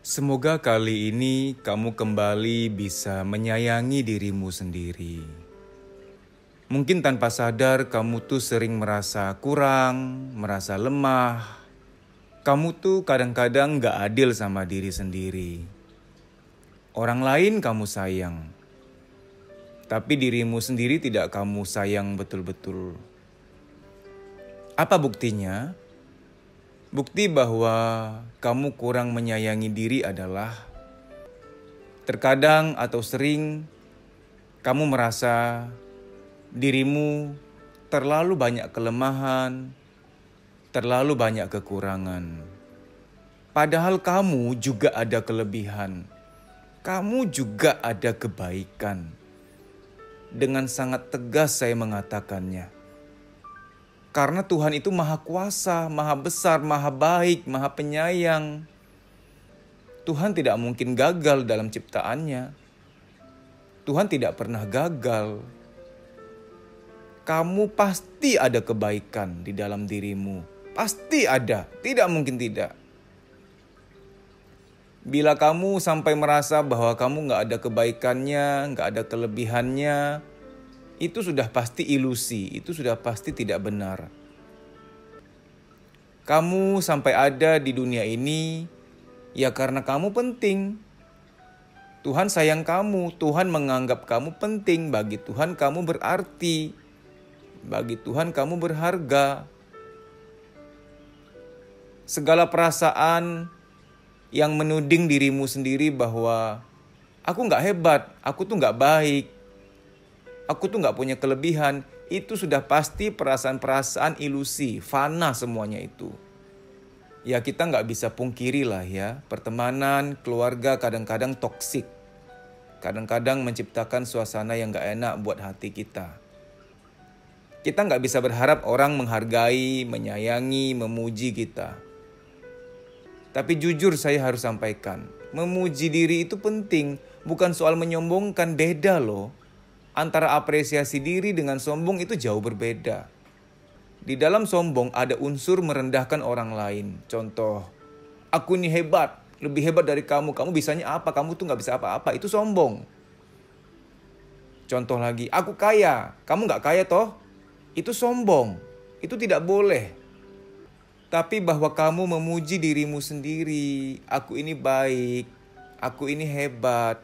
Semoga kali ini kamu kembali bisa menyayangi dirimu sendiri. Mungkin tanpa sadar kamu tuh sering merasa kurang, merasa lemah. Kamu tuh kadang-kadang gak adil sama diri sendiri. Orang lain kamu sayang, tapi dirimu sendiri tidak kamu sayang betul-betul. Apa buktinya? Bukti bahwa kamu kurang menyayangi diri adalah terkadang atau sering kamu merasa dirimu terlalu banyak kelemahan, terlalu banyak kekurangan. Padahal kamu juga ada kelebihan, kamu juga ada kebaikan. Dengan sangat tegas saya mengatakannya. Karena Tuhan itu maha kuasa, maha besar, maha baik, maha penyayang. Tuhan tidak mungkin gagal dalam ciptaannya. Tuhan tidak pernah gagal. Kamu pasti ada kebaikan di dalam dirimu. Pasti ada, tidak mungkin tidak. Bila kamu sampai merasa bahwa kamu nggak ada kebaikannya, nggak ada kelebihannya, itu sudah pasti ilusi, itu sudah pasti tidak benar. Kamu sampai ada di dunia ini, ya karena kamu penting. Tuhan sayang kamu, Tuhan menganggap kamu penting, bagi Tuhan kamu berarti, bagi Tuhan kamu berharga. Segala perasaan yang menuding dirimu sendiri bahwa, aku nggak hebat, aku tuh nggak baik, aku tuh nggak punya kelebihan, itu sudah pasti perasaan-perasaan ilusi, fana semuanya itu. Ya kita nggak bisa pungkiri lah ya, pertemanan, keluarga kadang-kadang toksik. Kadang-kadang menciptakan suasana yang nggak enak buat hati kita. Kita nggak bisa berharap orang menghargai, menyayangi, memuji kita. Tapi jujur saya harus sampaikan, memuji diri itu penting, bukan soal menyombongkan, beda loh. Antara apresiasi diri dengan sombong itu jauh berbeda. Di dalam sombong ada unsur merendahkan orang lain. Contoh, aku ini hebat, lebih hebat dari kamu. Kamu bisanya apa? Kamu tuh gak bisa apa-apa. Itu sombong. Contoh lagi, aku kaya, kamu gak kaya toh? Itu sombong. Itu tidak boleh. Tapi bahwa kamu memuji dirimu sendiri, aku ini baik, aku ini hebat,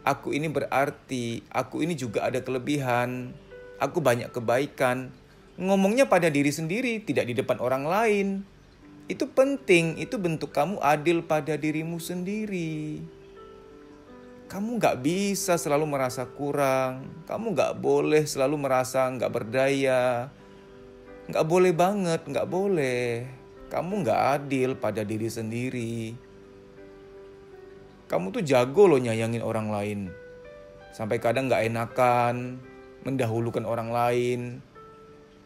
aku ini berarti, aku ini juga ada kelebihan, aku banyak kebaikan. Ngomongnya pada diri sendiri, tidak di depan orang lain. Itu penting, itu bentuk kamu adil pada dirimu sendiri. Kamu gak bisa selalu merasa kurang, kamu gak boleh selalu merasa gak berdaya. Gak boleh banget, gak boleh. Kamu gak adil pada diri sendiri. Kamu tuh jago loh nyayangin orang lain. Sampai kadang gak enakan, mendahulukan orang lain,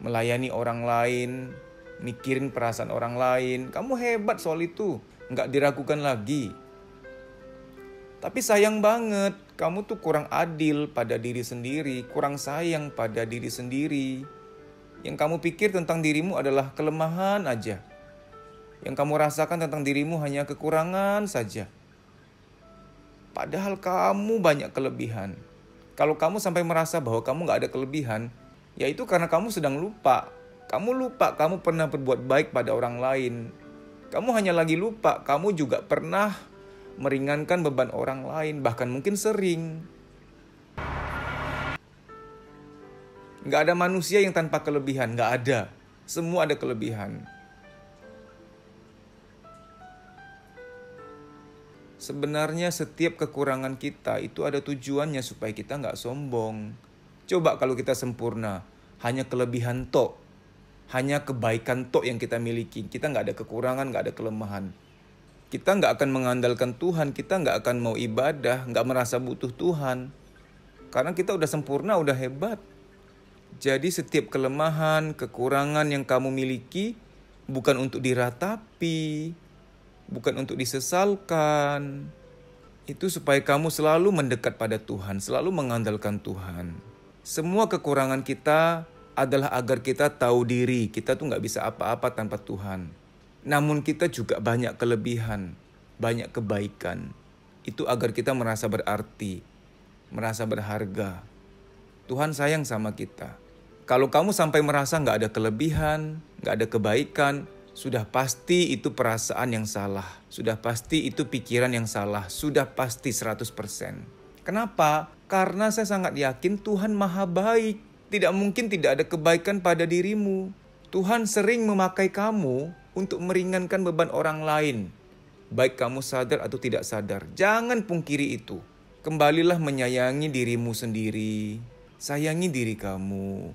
melayani orang lain, mikirin perasaan orang lain. Kamu hebat soal itu, gak diragukan lagi. Tapi sayang banget, kamu tuh kurang adil pada diri sendiri, kurang sayang pada diri sendiri. Yang kamu pikir tentang dirimu adalah kelemahan aja. Yang kamu rasakan tentang dirimu hanya kekurangan saja. Padahal kamu banyak kelebihan. Kalau kamu sampai merasa bahwa kamu gak ada kelebihan, ya itu karena kamu sedang lupa. Kamu lupa kamu pernah berbuat baik pada orang lain. Kamu hanya lagi lupa, kamu juga pernah meringankan beban orang lain, bahkan mungkin sering. Gak ada manusia yang tanpa kelebihan, gak ada. Semua ada kelebihan. Sebenarnya setiap kekurangan kita itu ada tujuannya supaya kita nggak sombong. Coba kalau kita sempurna, hanya kelebihan tok, hanya kebaikan tok yang kita miliki. Kita nggak ada kekurangan, nggak ada kelemahan. Kita nggak akan mengandalkan Tuhan, kita nggak akan mau ibadah, nggak merasa butuh Tuhan. Karena kita udah sempurna, udah hebat. Jadi setiap kelemahan, kekurangan yang kamu miliki bukan untuk diratapi. Bukan untuk disesalkan. Itu supaya kamu selalu mendekat pada Tuhan, selalu mengandalkan Tuhan. Semua kekurangan kita adalah agar kita tahu diri. Kita tuh nggak bisa apa-apa tanpa Tuhan. Namun kita juga banyak kelebihan. banyak kebaikan. Itu agar kita merasa berarti, merasa berharga. Tuhan sayang sama kita. Kalau kamu sampai merasa nggak ada kelebihan, nggak ada kebaikan, sudah pasti itu perasaan yang salah. Sudah pasti itu pikiran yang salah. Sudah pasti 100%. Kenapa? Karena saya sangat yakin Tuhan maha baik. Tidak mungkin tidak ada kebaikan pada dirimu. Tuhan sering memakai kamu untuk meringankan beban orang lain. Baik kamu sadar atau tidak sadar. Jangan pungkiri itu. Kembalilah menyayangi dirimu sendiri. Sayangi diri kamu.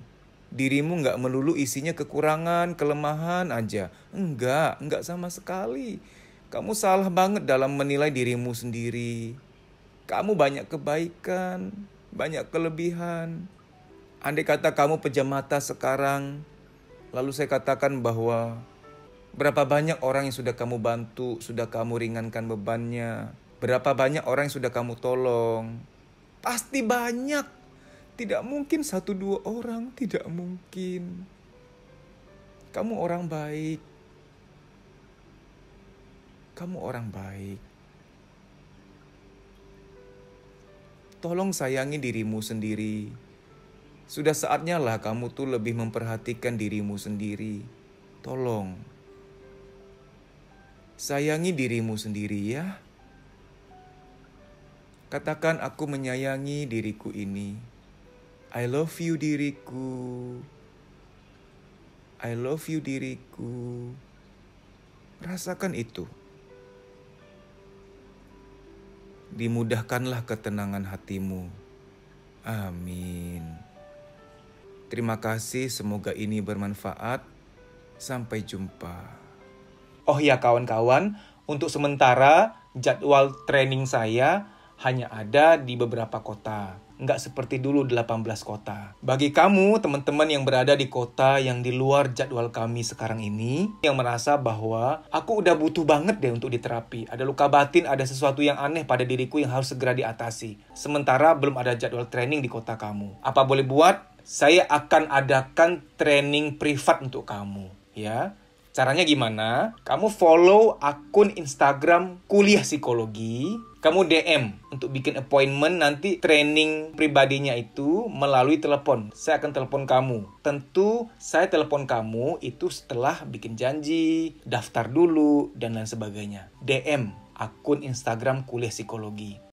Dirimu nggak melulu isinya kekurangan, kelemahan aja. Enggak sama sekali. Kamu salah banget dalam menilai dirimu sendiri. Kamu banyak kebaikan, banyak kelebihan. Andai kata kamu pejam mata sekarang, lalu saya katakan bahwa berapa banyak orang yang sudah kamu bantu, sudah kamu ringankan bebannya. Berapa banyak orang yang sudah kamu tolong. Pasti banyak. Tidak mungkin 1-2 orang, tidak mungkin. Kamu orang baik. Kamu orang baik. Tolong sayangi dirimu sendiri. Sudah saatnya lah kamu tuh lebih memperhatikan dirimu sendiri. Tolong. Sayangi dirimu sendiri ya. Katakan aku menyayangi diriku ini. I love you diriku. I love you diriku. Rasakan itu. Dimudahkanlah ketenangan hatimu. Amin. Terima kasih, semoga ini bermanfaat. Sampai jumpa. Oh ya kawan-kawan, untuk sementara jadwal training saya hanya ada di beberapa kota. Nggak seperti dulu 18 kota. Bagi kamu, teman-teman yang berada di kota yang di luar jadwal kami sekarang ini, yang merasa bahwa aku udah butuh banget deh untuk diterapi. Ada luka batin, ada sesuatu yang aneh pada diriku yang harus segera diatasi. Sementara belum ada jadwal training di kota kamu. Apa boleh buat? Saya akan adakan training privat untuk kamu. Ya. Caranya gimana? Kamu follow akun Instagram Kuliah Psikologi. Kamu DM untuk bikin appointment nanti training pribadinya itu melalui telepon. Saya akan telepon kamu. Tentu saya telepon kamu itu setelah bikin janji, daftar dulu, dan lain sebagainya. DM akun Instagram Kuliah Psikologi.